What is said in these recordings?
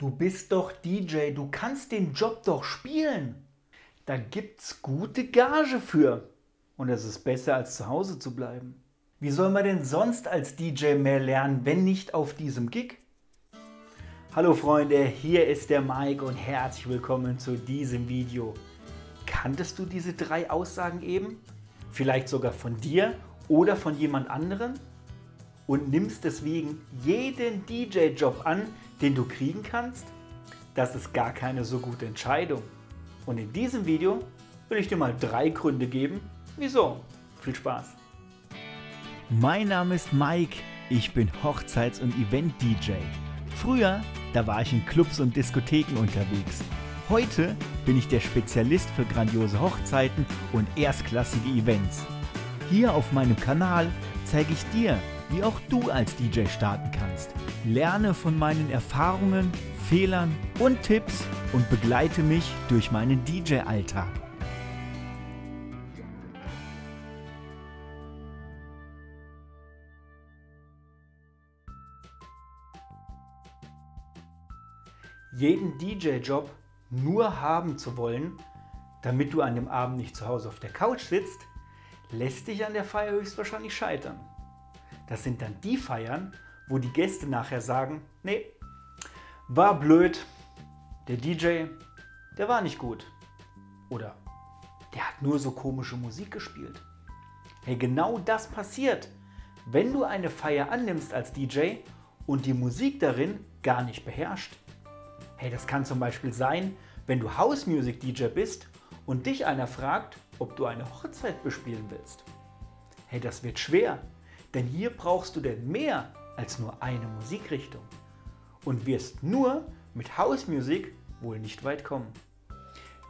Du bist doch DJ, du kannst den Job doch spielen. Da gibt's gute Gage für. Und es ist besser, als zu Hause zu bleiben. Wie soll man denn sonst als DJ mehr lernen, wenn nicht auf diesem Gig? Hallo Freunde, hier ist der Mike und herzlich willkommen zu diesem Video. Kanntest du diese drei Aussagen eben? Vielleicht sogar von dir oder von jemand anderem? Und nimmst deswegen jeden DJ-Job an, den du kriegen kannst? Das ist gar keine so gute Entscheidung. Und in diesem Video will ich dir mal drei Gründe geben, wieso. Viel Spaß! Mein Name ist Mike, ich bin Hochzeits- und Event-DJ. Früher, da war ich in Clubs und Diskotheken unterwegs. Heute bin ich der Spezialist für grandiose Hochzeiten und erstklassige Events. Hier auf meinem Kanal zeige ich dir, wie auch du als DJ starten kannst. Lerne von meinen Erfahrungen, Fehlern und Tipps und begleite mich durch meinen DJ-Alltag. Jeden DJ-Job nur haben zu wollen, damit du an dem Abend nicht zu Hause auf der Couch sitzt, lässt dich an der Feier höchstwahrscheinlich scheitern. Das sind dann die Feiern, wo die Gäste nachher sagen, nee, war blöd, der DJ, der war nicht gut. Oder der hat nur so komische Musik gespielt. Hey, genau das passiert, wenn du eine Feier annimmst als DJ und die Musik darin gar nicht beherrscht. Hey, das kann zum Beispiel sein, wenn du House Music DJ bist und dich einer fragt, ob du eine Hochzeit bespielen willst. Hey, das wird schwer, denn hier brauchst du denn mehr als nur eine Musikrichtung und wirst nur mit House Music wohl nicht weit kommen.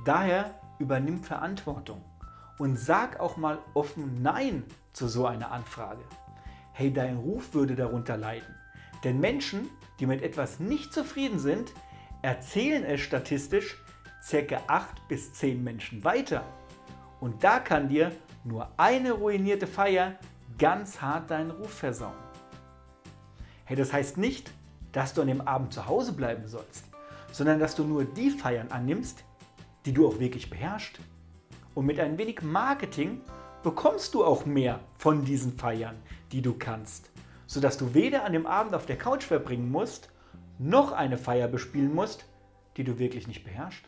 Daher übernimm Verantwortung und sag auch mal offen Nein zu so einer Anfrage. Hey, dein Ruf würde darunter leiden, denn Menschen, die mit etwas nicht zufrieden sind, erzählen es statistisch ca. 8 bis 10 Menschen weiter. Und da kann dir nur eine ruinierte Feier ganz hart deinen Ruf versauen. Hey, das heißt nicht, dass du an dem Abend zu Hause bleiben sollst, sondern dass du nur die Feiern annimmst, die du auch wirklich beherrschst. Und mit ein wenig Marketing bekommst du auch mehr von diesen Feiern, die du kannst, sodass du weder an dem Abend auf der Couch verbringen musst, noch eine Feier bespielen musst, die du wirklich nicht beherrschst.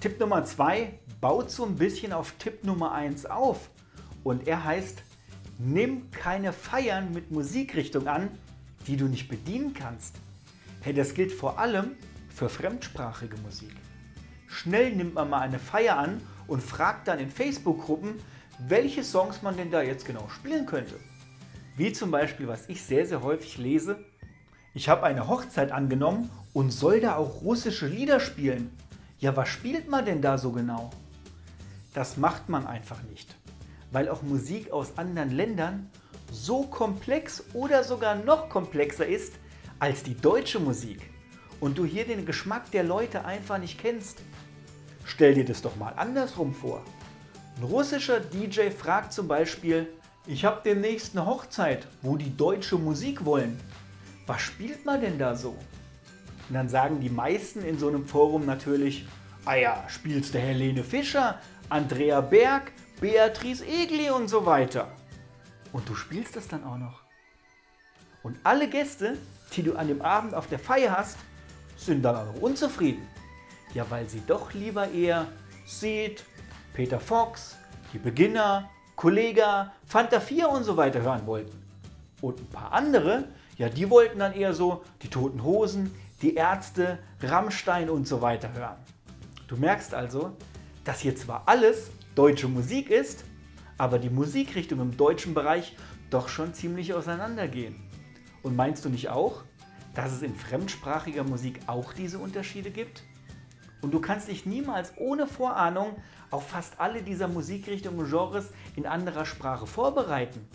Tipp Nummer 2 baut so ein bisschen auf Tipp Nummer 1 auf und er heißt, nimm keine Feiern mit Musikrichtung an, die du nicht bedienen kannst. Hey, das gilt vor allem für fremdsprachige Musik. Schnell nimmt man mal eine Feier an und fragt dann in Facebook-Gruppen, welche Songs man denn da jetzt genau spielen könnte. Wie zum Beispiel, was ich sehr, sehr häufig lese, ich habe eine Hochzeit angenommen und soll da auch russische Lieder spielen. Ja, was spielt man denn da so genau? Das macht man einfach nicht, weil auch Musik aus anderen Ländern so komplex oder sogar noch komplexer ist als die deutsche Musik und du hier den Geschmack der Leute einfach nicht kennst. Stell dir das doch mal andersrum vor. Ein russischer DJ fragt zum Beispiel, ich habe demnächst eine Hochzeit, wo die deutsche Musik wollen. Was spielt man denn da so? Und dann sagen die meisten in so einem Forum natürlich, ah ja, spielst du Helene Fischer, Andrea Berg, Beatrice Egli und so weiter. Und du spielst das dann auch noch. Und alle Gäste, die du an dem Abend auf der Feier hast, sind dann auch noch unzufrieden. Ja, weil sie doch lieber eher Seed, Peter Fox, die Beginner, Kollega, Fanta 4 und so weiter hören wollten. Und ein paar andere, ja, die wollten dann eher so die Toten Hosen, die Ärzte, Rammstein und so weiter hören. Du merkst also, dass hier zwar alles deutsche Musik ist, aber die Musikrichtungen im deutschen Bereich doch schon ziemlich auseinandergehen. Und meinst du nicht auch, dass es in fremdsprachiger Musik auch diese Unterschiede gibt? Und du kannst dich niemals ohne Vorahnung auf fast alle dieser Musikrichtungen und Genres in anderer Sprache vorbereiten.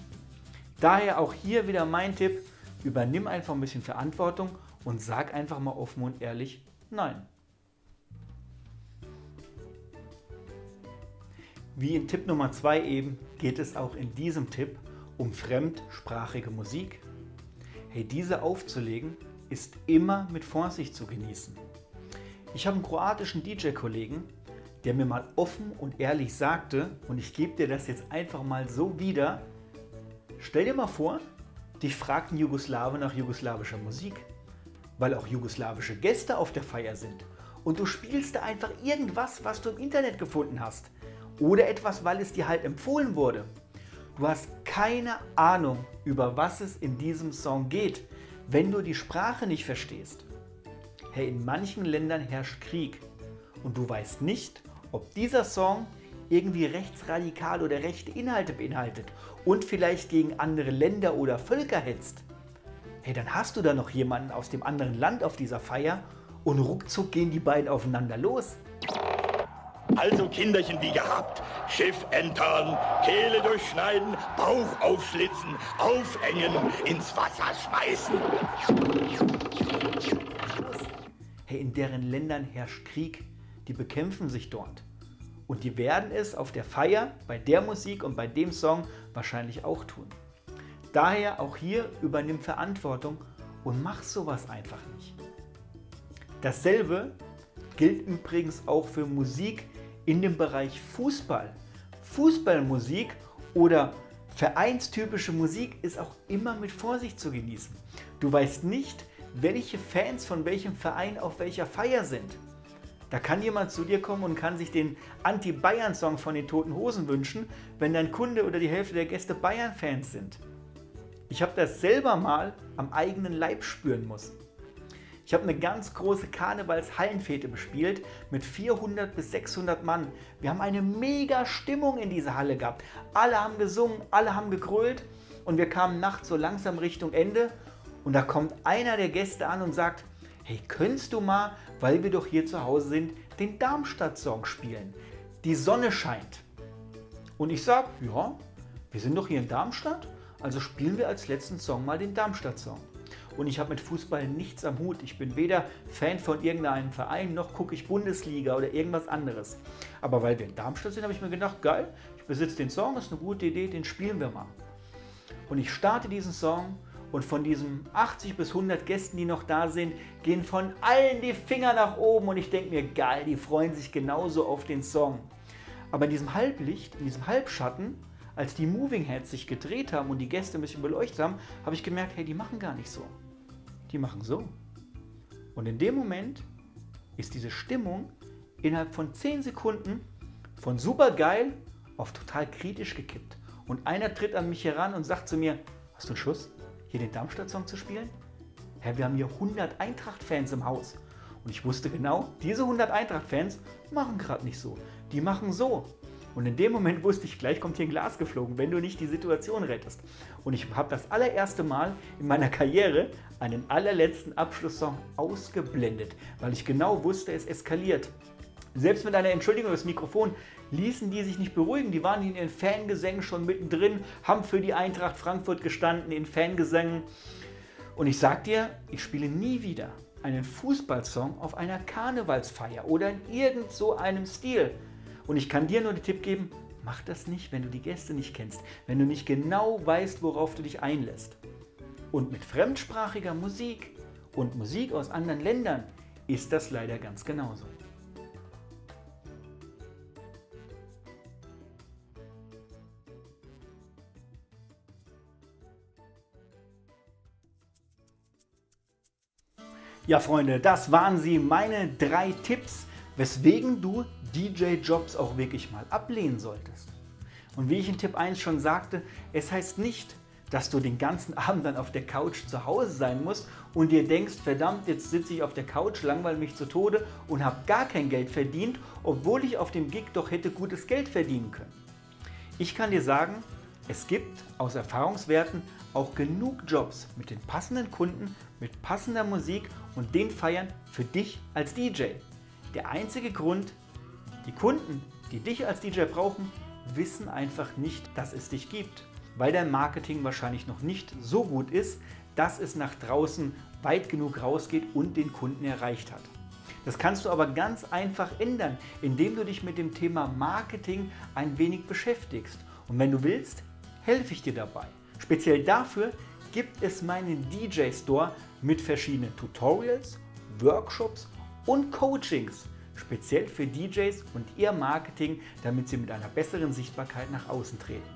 Daher auch hier wieder mein Tipp, übernimm einfach ein bisschen Verantwortung und sag einfach mal offen und ehrlich Nein. Wie in Tipp Nummer 2 eben, geht es auch in diesem Tipp um fremdsprachige Musik. hey, diese aufzulegen, ist immer mit Vorsicht zu genießen. Ich habe einen kroatischen DJ-Kollegen, der mir mal offen und ehrlich sagte, und ich gebe dir das jetzt einfach mal so wieder, stell dir mal vor, dich fragt ein Jugoslawe nach jugoslawischer Musik, weil auch jugoslawische Gäste auf der Feier sind. Und du spielst da einfach irgendwas, was du im Internet gefunden hast. Oder etwas, weil es dir halt empfohlen wurde. Du hast keine Ahnung, über was es in diesem Song geht, wenn du die Sprache nicht verstehst. Hey, in manchen Ländern herrscht Krieg und du weißt nicht, ob dieser Song irgendwie rechtsradikal oder rechte Inhalte beinhaltet und vielleicht gegen andere Länder oder Völker hetzt. Hey, dann hast du da noch jemanden aus dem anderen Land auf dieser Feier und ruckzuck gehen die beiden aufeinander los. Also Kinderchen wie gehabt, Schiff entern, Kehle durchschneiden, Bauch aufschlitzen, aufhängen, ins Wasser schmeißen. Hey, in deren Ländern herrscht Krieg, die bekämpfen sich dort. Und die werden es auf der Feier, bei der Musik und bei dem Song wahrscheinlich auch tun. Daher auch hier übernimm Verantwortung und mach sowas einfach nicht. Dasselbe gilt übrigens auch für Musik in dem Bereich Fußball. Fußballmusik oder vereinstypische Musik ist auch immer mit Vorsicht zu genießen. Du weißt nicht, welche Fans von welchem Verein auf welcher Feier sind. Da kann jemand zu dir kommen und kann sich den Anti-Bayern-Song von den Toten Hosen wünschen, wenn dein Kunde oder die Hälfte der Gäste Bayern-Fans sind. Ich habe das selber mal am eigenen Leib spüren müssen. Ich habe eine ganz große Karnevals-Hallenfete bespielt mit 400 bis 600 Mann. Wir haben eine mega Stimmung in dieser Halle gehabt. Alle haben gesungen, alle haben gegrölt und wir kamen nachts so langsam Richtung Ende und da kommt einer der Gäste an und sagt, hey, könntest du mal, weil wir doch hier zu Hause sind, den Darmstadt-Song spielen? Die Sonne scheint. Und ich sage, ja, wir sind doch hier in Darmstadt, also spielen wir als letzten Song mal den Darmstadt-Song. Und ich habe mit Fußball nichts am Hut. Ich bin weder Fan von irgendeinem Verein, noch gucke ich Bundesliga oder irgendwas anderes. Aber weil wir in Darmstadt sind, habe ich mir gedacht, geil, ich besitze den Song, ist eine gute Idee, den spielen wir mal. Und ich starte diesen Song und von diesen 80 bis 100 Gästen, die noch da sind, gehen von allen die Finger nach oben. Und ich denke mir, geil, die freuen sich genauso auf den Song. Aber in diesem Halblicht, in diesem Halbschatten, als die Moving Heads sich gedreht haben und die Gäste ein bisschen beleuchtet haben, habe ich gemerkt, hey, die machen gar nicht so. Die machen so. Und in dem Moment ist diese Stimmung innerhalb von 10 Sekunden von super geil auf total kritisch gekippt. Und einer tritt an mich heran und sagt zu mir, hast du einen Schuss, hier den Darmstadt-Song zu spielen? Hey, wir haben hier 100 Eintracht-Fans im Haus. Und ich wusste genau, diese 100 Eintracht-Fans machen gerade nicht so. Die machen so. Und in dem Moment wusste ich, gleich kommt hier ein Glas geflogen, wenn du nicht die Situation rettest. Und ich habe das allererste Mal in meiner Karriere einen allerletzten Abschlusssong ausgeblendet, weil ich genau wusste, es eskaliert. Selbst mit einer Entschuldigung des Mikrofons ließen die sich nicht beruhigen. Die waren in ihren Fangesängen schon mittendrin, haben für die Eintracht Frankfurt gestanden, in Fangesängen. Und ich sag dir, ich spiele nie wieder einen Fußballsong auf einer Karnevalsfeier oder in irgend so einem Stil. Und ich kann dir nur den Tipp geben, mach das nicht, wenn du die Gäste nicht kennst, wenn du nicht genau weißt, worauf du dich einlässt. Und mit fremdsprachiger Musik und Musik aus anderen Ländern ist das leider ganz genauso. Ja, Freunde, das waren sie, meine 3 Tipps, weswegen du DJ-Jobs auch wirklich mal ablehnen solltest. Und wie ich in Tipp 1 schon sagte, es heißt nicht, dass du den ganzen Abend dann auf der Couch zu Hause sein musst und dir denkst, verdammt, jetzt sitze ich auf der Couch, langweile mich zu Tode und habe gar kein Geld verdient, obwohl ich auf dem Gig doch hätte gutes Geld verdienen können. Ich kann dir sagen, es gibt aus Erfahrungswerten auch genug Jobs mit den passenden Kunden, mit passender Musik und den Feiern für dich als DJ. Der einzige Grund, die Kunden, die dich als DJ brauchen, wissen einfach nicht, dass es dich gibt, weil dein Marketing wahrscheinlich noch nicht so gut ist, dass es nach draußen weit genug rausgeht und den Kunden erreicht hat. Das kannst du aber ganz einfach ändern, indem du dich mit dem Thema Marketing ein wenig beschäftigst. Und wenn du willst, helfe ich dir dabei. Speziell dafür gibt es meinen DJ Store mit verschiedenen Tutorials, Workshops und Coachings, speziell für DJs und ihr Marketing, damit sie mit einer besseren Sichtbarkeit nach außen treten.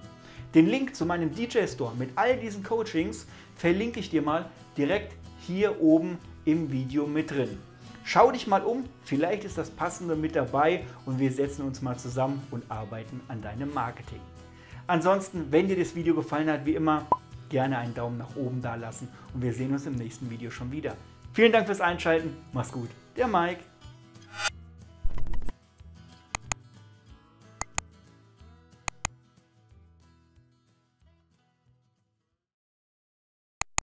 Den Link zu meinem DJ Store mit all diesen Coachings verlinke ich dir mal direkt hier oben im Video mit drin. Schau dich mal um, vielleicht ist das Passende mit dabei und wir setzen uns mal zusammen und arbeiten an deinem Marketing. Ansonsten, wenn dir das Video gefallen hat, wie immer, gerne einen Daumen nach oben da lassen und wir sehen uns im nächsten Video schon wieder. Vielen Dank fürs Einschalten, mach's gut, der Mike.